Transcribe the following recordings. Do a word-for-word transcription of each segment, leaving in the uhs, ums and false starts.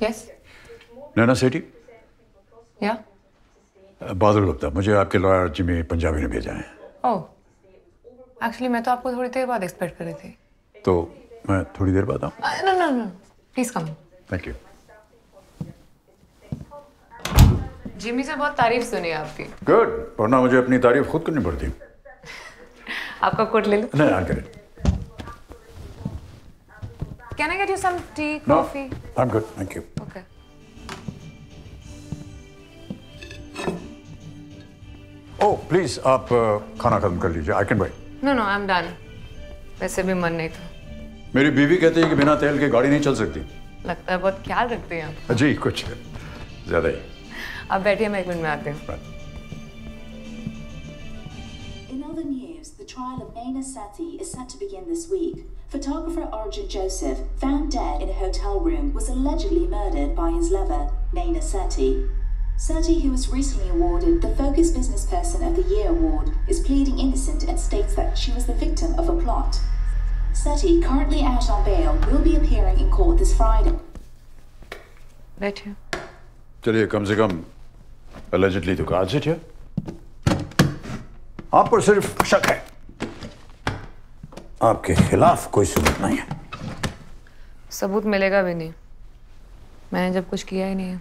Yes. Naina Sethi? Yeah. बादल गुप्ता मुझे आपके लॉयर जिमी पंजाबी ने भेजा है। ओह, एक्चुअली मैं तो आपको थोड़ी देर बाद एक्सपेक्ट कर रही थी। तो मैं थोड़ी देर बाद आऊँ? No no no, please come. Thank you. Jimmy से बहुत तारीफ सुनी आपकी। गुड, वरना मुझे अपनी तारीफ खुद करनी पड़ती। आपका कोट ले लूँ? नहीं, आकर। Can I get you some tea, coffee? No, I'm good, thank you. Okay. Oh, please, आप खाना खत्म कर लीजिए। I can wait. No, no, I'm done. वैसे भी मन नहीं था। मेरी बीवी कहती है कि बिना तेल के गाड़ी नहीं चल सकती। लगता है बहुत ख्याल रखते हैं आप। जी, कुछ ज़्यादा ही। आप बैठिए, मैं एक मिनट में आती हूँ। In other news, the trial of Mayna Sati is set to begin this week. Photographer Arjun Joseph, found dead in a hotel room, was allegedly murdered by his lover, Naina Sethi. Sethi, who was recently awarded the Focus Business Person of the Year award, is pleading innocent and states that she was the victim of a plot. Sethi, currently out on bail, will be appearing in court this Friday. Let you. चलिए कम से कम allegedly तो कहाँ से थे? आप पर सिर्फ शक है। आपके खिलाफ कोई सबूत नहीं है। सबूत मिलेगा भी नहीं। मैंने जब कुछ किया ही नहीं है।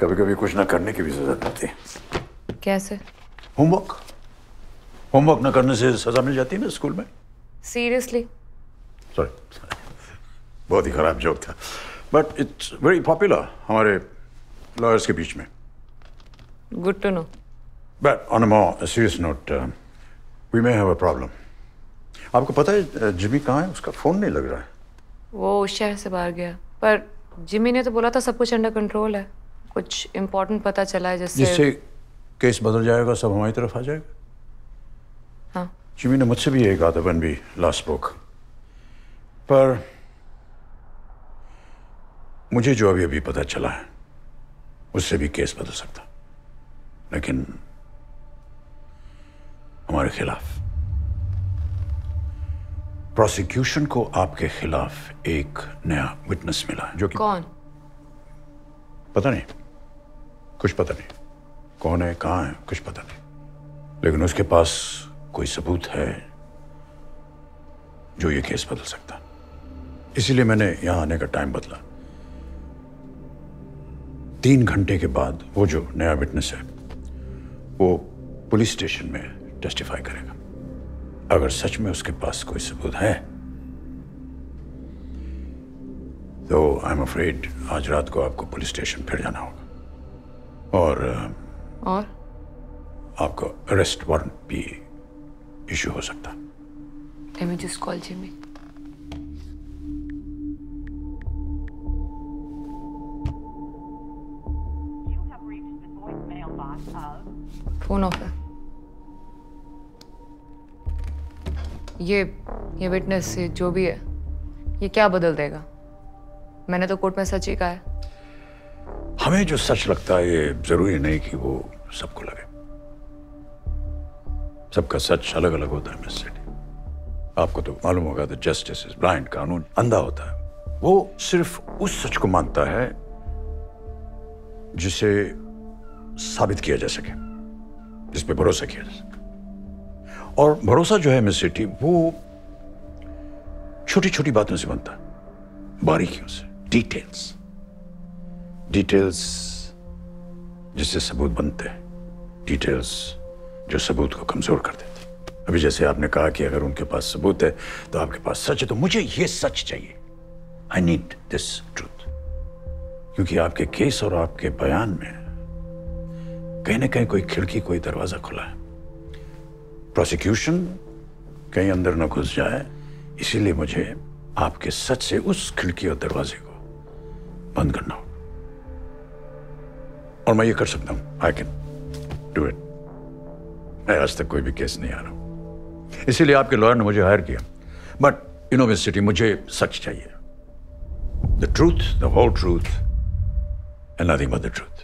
कभी-कभी कुछ न करने की भी ज़रूरत होती है। कैसे? होमवर्क। होमवर्क न करने से सजा मिल जाती है ना स्कूल में? Seriously? Sorry, बहुत ही खराब जोक था। But it's very popular हमारे lawyers के बीच में। Good to know. But on a more serious note, uh, we may have a problem. आपको पता है जिमी कहाँ है? उसका फोन नहीं लग रहा है। वो शहर से बाहर गया। पर जिमी ने तो बोला था सब कुछ अंडर कंट्रोल है। कुछ इम्पोर्टेंट पता चला है जिससे जिससे केस बदल जाएगा, सब हमारी तरफ आ जाएगा। हाँ। जिमी ने मुझसे भी यही कहा था when we last spoke। पर मुझे जो अभी अभी पता चला है, उससे भी केस बदल सकता। लेकिन हमारे खिलाफ प्रोसिक्यूशन को आपके खिलाफ एक नया विटनेस मिला है जो कि कौन पता नहीं, कुछ पता नहीं, कौन है, कहाँ है, कुछ पता नहीं, लेकिन उसके पास कोई सबूत है जो ये केस बदल सकता। इसीलिए मैंने यहाँ आने का टाइम बदला। तीन घंटे के बाद वो जो नया विटनेस है वो पुलिस स्टेशन में टेस्टिफाई करेगा। अगर सच में उसके पास कोई सबूत है तो आई एम अफ्रेड आज रात को आपको पुलिस स्टेशन फिर जाना होगा और और आपको अरेस्ट वारंट भी इश्यू हो सकता। Let me just call Jimmy. Phone off है। ये ये विटनेस जो भी है, ये क्या बदल देगा? मैंने तो कोर्ट में सच ही कहा है। हमें जो सच लगता है ये जरूरी नहीं कि वो सबको लगे। सबका सच अलग अलग होता है मिस सेठी। आपको तो मालूम होगा द जस्टिस इज ब्लाइंड, कानून अंधा होता है। वो सिर्फ उस सच को मानता है जिसे साबित किया जा सके, जिस पे भरोसा किया जा सके। और भरोसा जो है मिस सेठी वो छोटी छोटी बातों से बनता है, बारीकियों से, डिटेल्स डिटेल्स जिससे सबूत बनते हैं, डिटेल्स जो सबूत को कमजोर कर देते हैं। अभी जैसे आपने कहा कि अगर उनके पास सबूत है तो आपके पास सच है, तो मुझे ये सच चाहिए। आई नीड दिस ट्रूथ, क्योंकि आपके केस और आपके बयान में कहीं ना कहीं कोई खिड़की, कोई दरवाजा खुला है। प्रोसिक्यूशन कहीं अंदर न घुस जाए, इसीलिए मुझे आपके सच से उस खिड़की और दरवाजे को बंद करना हो, और मैं ये कर सकता हूं। I can do it. मैं आज तक कोई भी केस नहीं आ रहा, इसीलिए आपके लॉयर ने मुझे हायर किया। But you know miss Sethi, मुझे सच चाहिए, the truth, the whole truth and nothing but the truth.